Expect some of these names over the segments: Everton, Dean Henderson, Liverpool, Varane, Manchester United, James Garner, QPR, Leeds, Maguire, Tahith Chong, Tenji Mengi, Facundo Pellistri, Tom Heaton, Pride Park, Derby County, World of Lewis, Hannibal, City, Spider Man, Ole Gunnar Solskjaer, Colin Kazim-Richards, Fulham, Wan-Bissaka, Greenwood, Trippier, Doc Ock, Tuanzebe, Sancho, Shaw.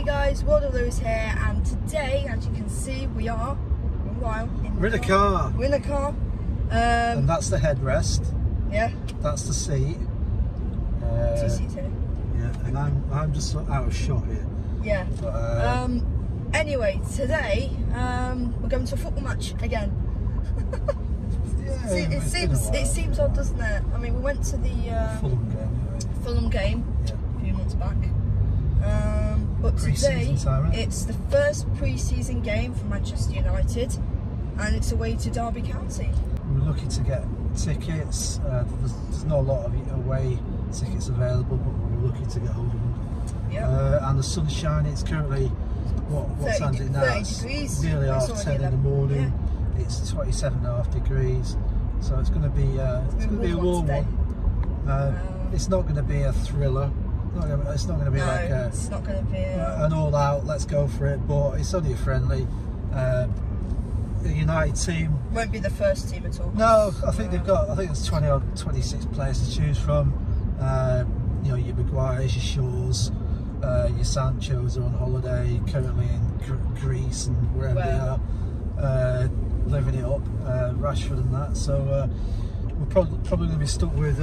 Hey guys, World of Lewis here, and today, as you can see, we are we're in a car, and that's the headrest. Yeah, that's the seat. Yeah, and I'm just out of shot here. Yeah. But, anyway, today we're going to a football match again. Yeah, it seems odd, doesn't it? I mean, we went to the Fulham game yeah, a few months back. But today it's the first pre-season game for Manchester United, and it's away to Derby County. We were lucky to get tickets. There's not a lot of away tickets available, but we were lucky to get hold of them. Yep. And the sun's shining. It's currently what time is it now? 30 degrees. Nearly half 10 in the morning. Yeah. It's 27.5 degrees, so it's going to be a warm one. It's not going to be a thriller. It's not going to be an all-out let's go for it, but it's only a friendly. The United team won't be the first team at all. No, I think they've got, I think it's 20 or 26 players to choose from. You know, your Maguires, your Shaws, your Sanchos are on holiday currently in Greece and wherever they are, living it up. Rashford and that, so we're probably going to be stuck with.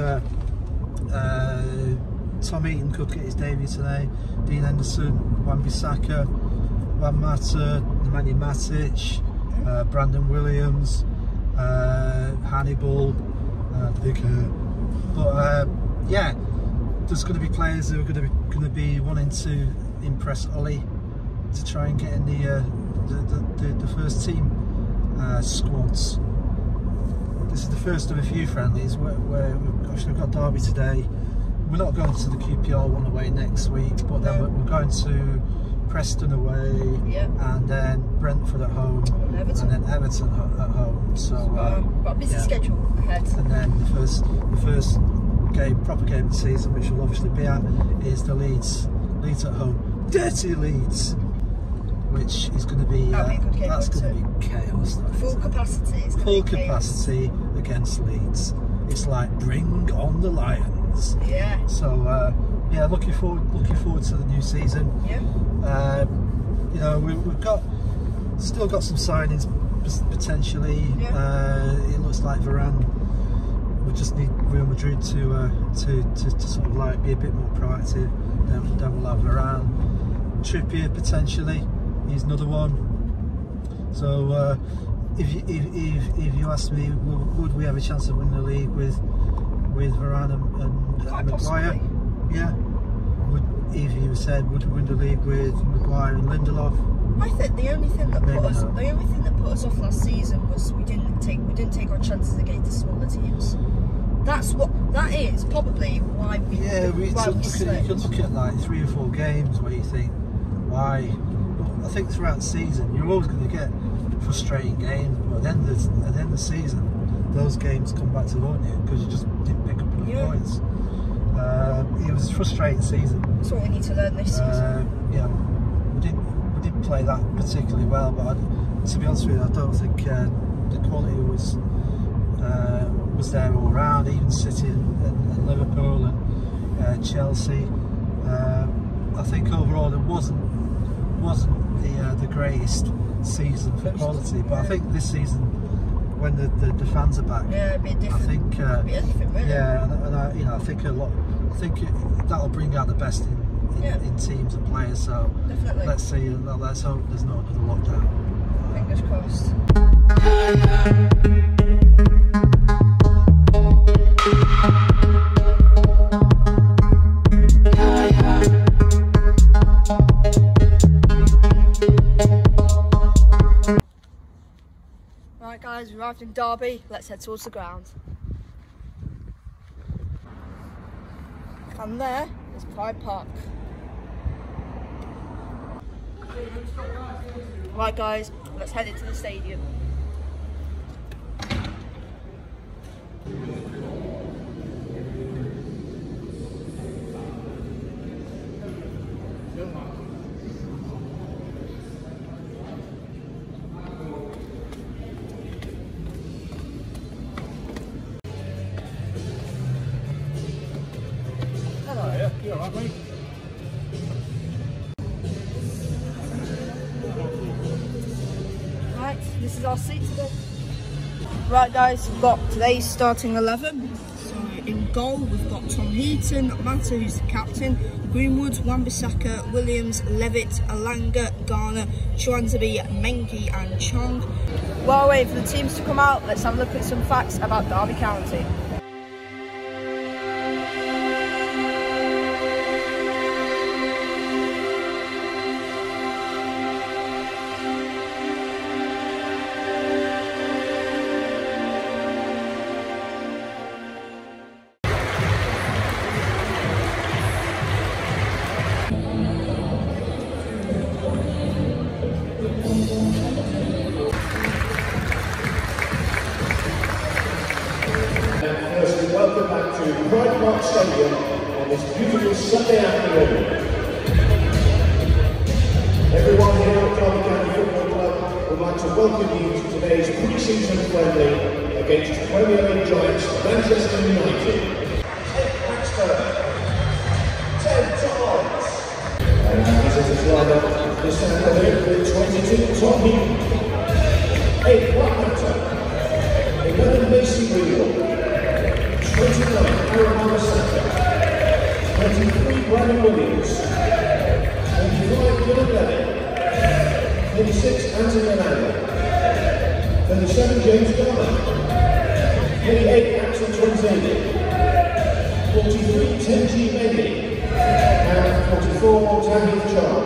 Tom Heaton could get his debut today, Dean Henderson, Wan-Bissaka, Nemanja Matic, Brandon Williams, Hannibal, yeah, there's going to be players who are going to be wanting to impress Ollie to try and get in the first team squads. This is the first of a few friendlies. We've got Derby today. We're not going to the QPR one away next week, but then we're going to Preston away, yep, and then Brentford at home, and then Everton at home. So got a busy schedule ahead. And then the first game, proper game of the season, which we'll obviously be at, is the Leeds at home. Dirty Leeds, which is going to be that's going to be chaos. Full capacity against Leeds. It's like bring on the Lions. Yeah. So yeah, looking forward to the new season. Yeah. You know, we've still got some signings potentially. Yeah. It looks like Varane. We just need Real Madrid to sort of like be a bit more proactive. Then we'll have Varane, Trippier potentially. He's another one. So. If you asked me, would we have a chance of winning the league with Varane and Maguire? Yeah. If you said, would we win the league with Maguire and Lindelof? I think the only thing that put us off last season was we didn't take our chances against the smaller teams. That is probably why we. Yeah, you can look at like 3 or 4 games where you think why. I think throughout the season you're always going to get frustrating games, but at the end of the season those games come back to haunt you because you just didn't pick up enough points. It was a frustrating season. That's what we need to learn this season. Yeah, we didn't play that particularly well, but to be honest with you, I don't think the quality was there all round. Even City and Liverpool and Chelsea. I think overall it wasn't the greatest season for quality, but I think this season, when the fans are back, it'd be different. I think really. Yeah, and you know, I think that'll bring out the best in teams and players. So definitely. Let's see. Let's hope there's not another lockdown. Fingers crossed. We arrived in Derby, let's head towards the ground. And there is Pride Park. Right guys, let's head into the stadium. This is our seat today. Right guys, we've got today's starting 11. So in goal we've got Tom Heaton, Manta, who's the captain, Greenwood, Wan-Bissaka, Williams, Levitt, Alanga, Garner, Tuanzebe, Mengi and Chong. While waiting for the teams to come out, let's have a look at some facts about Derby County. Welcome back to Pride Park Stadium on this beautiful Sunday afternoon. Everyone here at Derby County Football Club would like to welcome you to today's pre-season friendly against Premier League giants Manchester United. 10 Preston, 10 times. And this is his lineup. This time over here with 22 Tom Heaton, 8 Wan-Bissaka, 11 Mason Greenwood, 29, Wan-Bissaka, 23, Brandon Williams, 25, Colin Kazim-Richards, 26, Nemanja Matic, 27, James Garner, 28, Tuanzebe, 43, Tenji Mengi, and 44, Tahith Chong.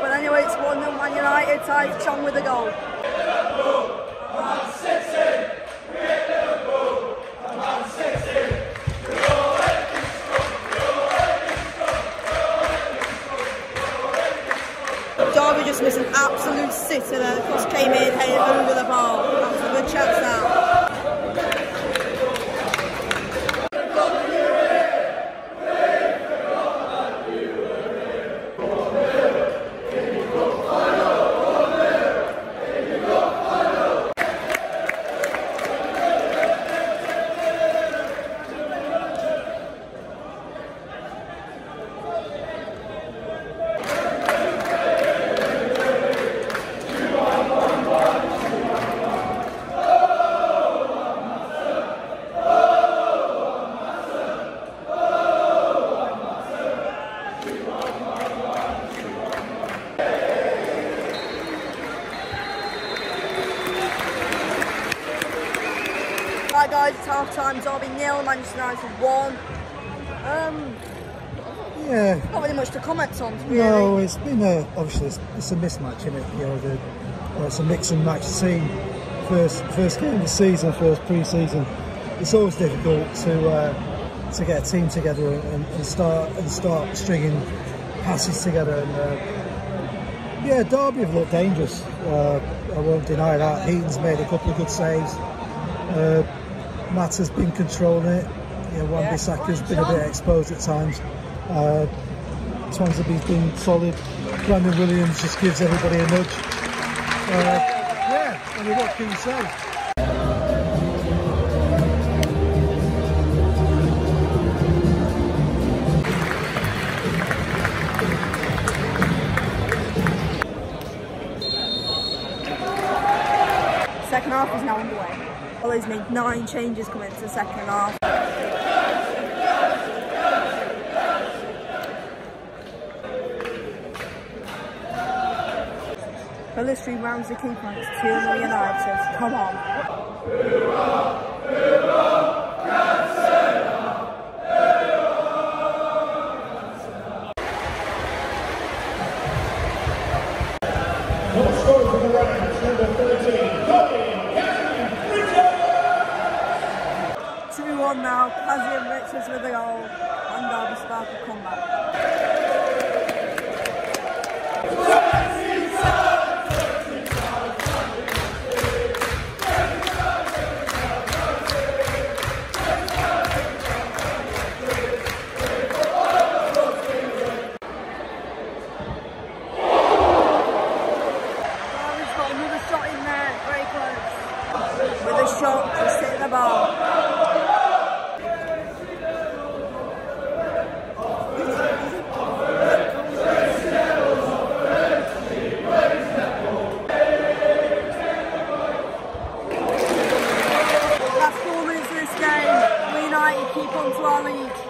But anyway, it's 1-0 Man United. Tahith Chong with the goal. Liverpool, Man City, we're Liverpool, Man City. Derby just missed an absolute sitter there. The cross came in, headed over the bar. That was a good chance now. Half-time, Derby 0, Manchester United 1. Yeah. Not really much to comment on, really. No, it's been a, obviously it's a mismatch, isn't it? You know, it's a mix and match scene. First game of the season, first pre-season. It's always difficult to get a team together and start stringing passes together. And yeah, Derby have looked dangerous. I won't deny that. Heaton's made a couple of good saves. Matt has been controlling it. You know, Wan-Bissaka's been a bit exposed at times. Tuanzebe's been solid. Brandon Williams just gives everybody a nudge. Yeah, I mean, what can you say? long way. Ollie's made 9 changes coming into the second half. Pellistri rounds the key points, 2-0 United. Come on. Now, Kazim-Richards with the goal, and Derby start the comeback. Derby's got another shot in there, very close. With a shot to sit the ball. Keep on to our lead.